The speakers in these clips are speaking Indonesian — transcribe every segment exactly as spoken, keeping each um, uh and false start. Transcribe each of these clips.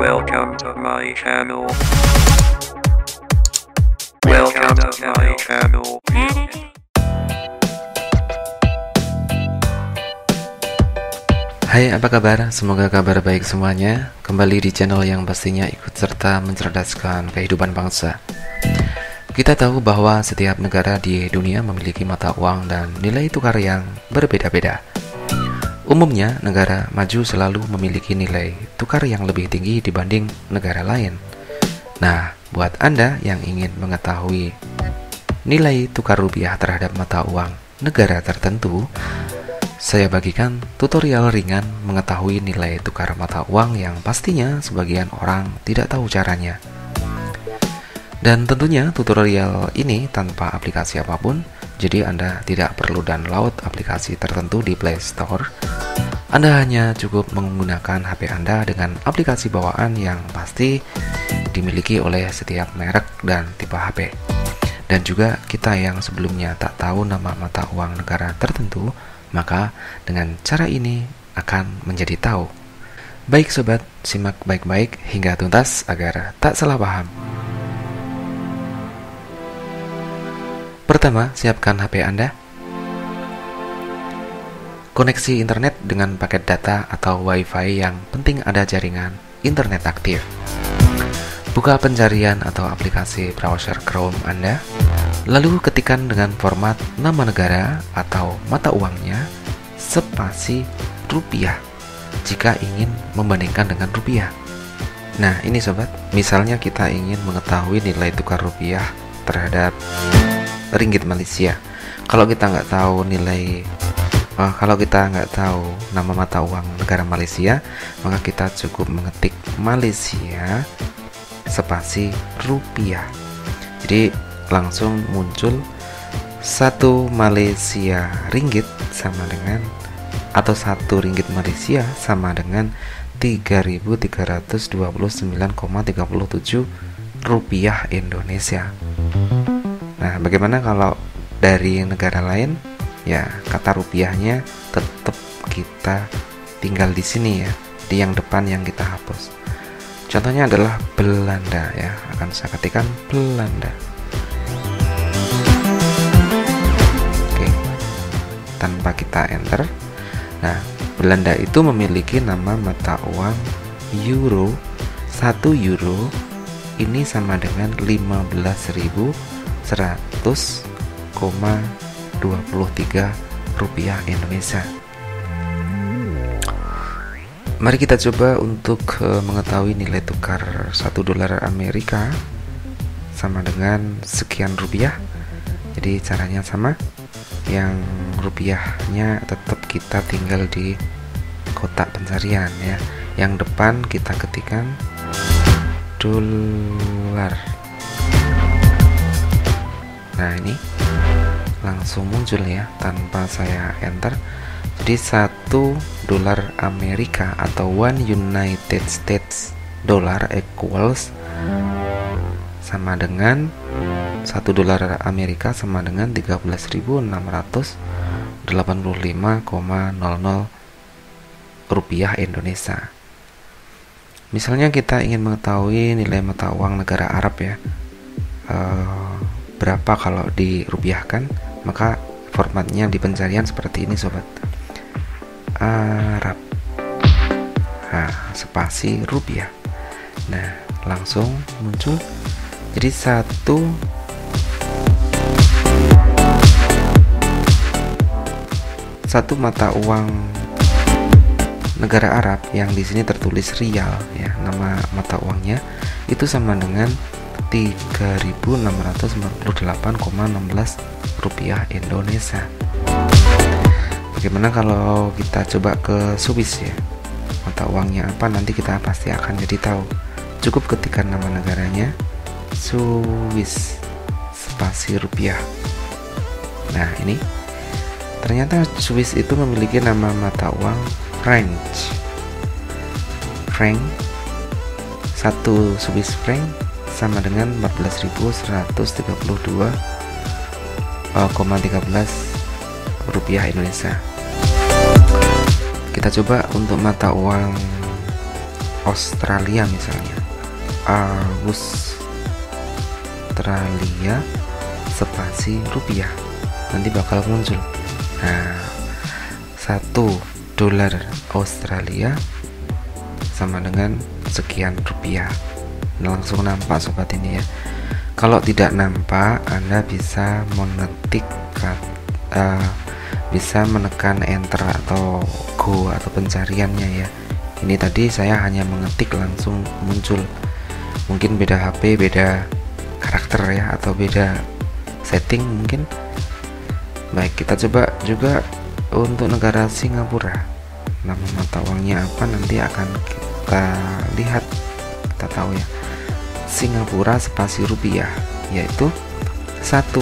Welcome to my channel. Welcome to my channel. Hai, apa kabar? Semoga kabar baik semuanya. Kembali di channel yang pastinya ikut serta mencerdaskan kehidupan bangsa. Kita tahu bahwa setiap negara di dunia memiliki mata uang dan nilai tukar yang berbeda-beda. Umumnya, negara maju selalu memiliki nilai tukar yang lebih tinggi dibanding negara lain. Nah, buat Anda yang ingin mengetahui nilai tukar rupiah terhadap mata uang negara tertentu, saya bagikan tutorial ringan mengetahui nilai tukar mata uang yang pastinya sebagian orang tidak tahu caranya. Dan tentunya tutorial ini tanpa aplikasi apapun, jadi Anda tidak perlu download aplikasi tertentu di Play Store. Anda hanya cukup menggunakan H P Anda dengan aplikasi bawaan yang pasti dimiliki oleh setiap merek dan tipe H P. Dan juga kita yang sebelumnya tak tahu nama mata uang negara tertentu, maka dengan cara ini akan menjadi tahu. Baik sobat, simak baik-baik hingga tuntas agar tak salah paham. Pertama, siapkan H P Anda. Koneksi internet dengan paket data atau Wi-Fi yang penting ada jaringan internet aktif. Buka pencarian atau aplikasi browser Chrome Anda, lalu ketikkan dengan format nama negara atau mata uangnya, spasi rupiah, jika ingin membandingkan dengan rupiah. Nah, ini sobat, misalnya kita ingin mengetahui nilai tukar rupiah terhadap ringgit Malaysia. Kalau kita nggak tahu nilai Oh, kalau kita nggak tahu nama mata uang negara Malaysia, maka kita cukup mengetik Malaysia spasi rupiah. Jadi langsung muncul satu Malaysia ringgit sama dengan atau satu ringgit Malaysia sama dengan tiga ribu tiga ratus dua puluh sembilan koma tiga puluh tujuh rupiah Indonesia. Nah, bagaimana kalau dari negara lain? Ya, kata rupiahnya tetap kita tinggal di sini ya, di yang depan yang kita hapus. Contohnya adalah Belanda ya, akan saya ketikkan Belanda. Oke, tanpa kita enter. Nah, Belanda itu memiliki nama mata uang euro. Satu euro ini sama dengan lima belas ribu seratus koma dua puluh tiga rupiah Indonesia. Mari kita coba untuk mengetahui nilai tukar satu dolar Amerika sama dengan sekian rupiah. Jadi caranya sama, yang rupiahnya tetap kita tinggal di kotak pencarian ya, yang depan kita ketikkan dolar. Nah, ini langsung muncul ya tanpa saya enter. Jadi satu dolar Amerika atau one United States dollar equals sama dengan satu dolar Amerika sama dengan tiga belas ribu enam ratus delapan puluh lima koma nol nol rupiah Indonesia. Misalnya kita ingin mengetahui nilai mata uang negara Arab ya, uh, berapa kalau dirupiahkan, maka formatnya di pencarian seperti ini sobat, Arab, nah, spasi rupiah. Nah, langsung muncul. Jadi satu satu mata uang negara Arab yang di sini tertulis rial ya, nama mata uangnya itu sama dengan tiga ribu enam ratus empat puluh delapan koma enam belas rupiah Indonesia. Bagaimana kalau kita coba ke Swiss ya, mata uangnya apa nanti kita pasti akan jadi tahu. Cukup ketikkan nama negaranya Swiss spasi rupiah. Nah, ini ternyata Swiss itu memiliki nama mata uang franc. Franc, satu Swiss franc sama dengan empat belas ribu seratus tiga puluh dua tiga belas rupiah Indonesia. Kita coba untuk mata uang Australia misalnya, Australia spasi rupiah, nanti bakal muncul. Nah, satu dolar Australia sama dengan sekian rupiah. Langsung nampak sobat ini ya. Kalau tidak nampak, Anda bisa mengetik uh, bisa menekan enter atau go atau pencariannya ya. Ini tadi saya hanya mengetik langsung muncul. Mungkin beda H P, beda karakter ya, atau beda setting mungkin. Baik, kita coba juga untuk negara Singapura. Nama mata uangnya apa nanti akan kita lihat, kita tahu ya. Singapura spasi rupiah yaitu satu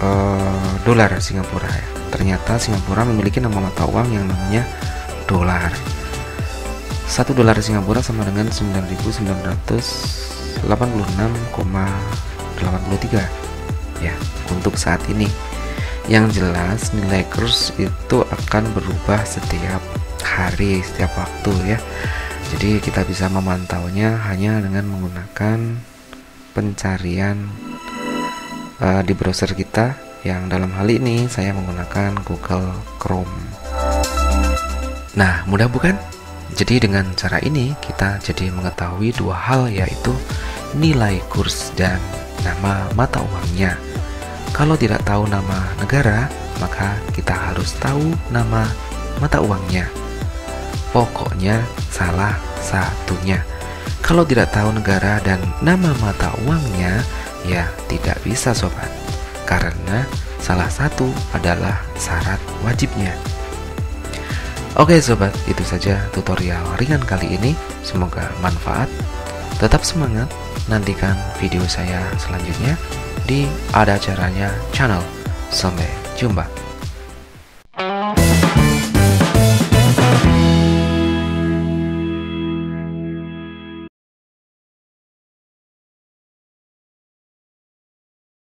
uh, dolar Singapura ya. Ternyata Singapura memiliki nama mata uang yang namanya dolar. Satu dolar Singapura sama dengan sembilan ribu sembilan ratus delapan puluh enam koma delapan tiga ya untuk saat ini. Yang jelas nilai kurs itu akan berubah setiap hari, setiap waktu ya. Jadi kita bisa memantaunya hanya dengan menggunakan pencarian uh, di browser kita, yang dalam hal ini saya menggunakan Google Chrome. Nah, mudah bukan? Jadi dengan cara ini kita jadi mengetahui dua hal, yaitu nilai kurs dan nama mata uangnya. Kalau tidak tahu nama negara, maka kita harus tahu nama mata uangnya. Pokoknya salah satunya. Kalau tidak tahu negara dan nama mata uangnya, ya tidak bisa sobat, karena salah satu adalah syarat wajibnya. Oke sobat, itu saja tutorial ringan kali ini. Semoga manfaat. Tetap semangat, nantikan video saya selanjutnya di Ada Caranya Channel. Sampai jumpa.